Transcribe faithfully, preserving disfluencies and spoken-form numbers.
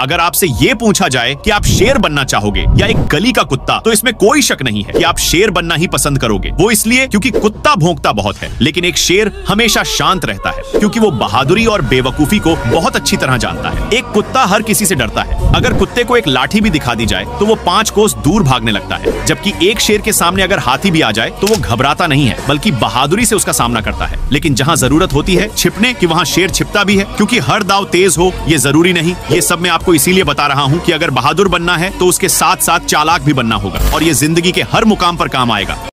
अगर आपसे ये पूछा जाए कि आप शेर बनना चाहोगे या एक गली का कुत्ता, तो इसमें कोई शक नहीं है कि आप शेर बनना ही पसंद करोगे। वो इसलिए क्योंकि कुत्ता भौंकता बहुत है, लेकिन एक शेर हमेशा शांत रहता है क्योंकि वो बहादुरी और बेवकूफी को बहुत अच्छी तरह जानता है। एक कुत्ता हर किसी से डरता है। अगर कुत्ते को एक लाठी भी दिखा दी जाए तो वो पांच कोस दूर भागने लगता है, जबकि एक शेर के सामने अगर हाथी भी आ जाए तो वो घबराता नहीं है, बल्कि बहादुरी से उसका सामना करता है। लेकिन जहाँ जरूरत होती है छिपने की, वहाँ शेर छिपता भी है, क्योंकि हर दाव तेज हो ये जरूरी नहीं। ये सब मैं आपको इसीलिए बता रहा हूँ कि अगर बहादुर बनना है तो उसके साथ साथ चालाक भी बनना होगा, और ये जिंदगी के हर मुकाम पर काम आएगा।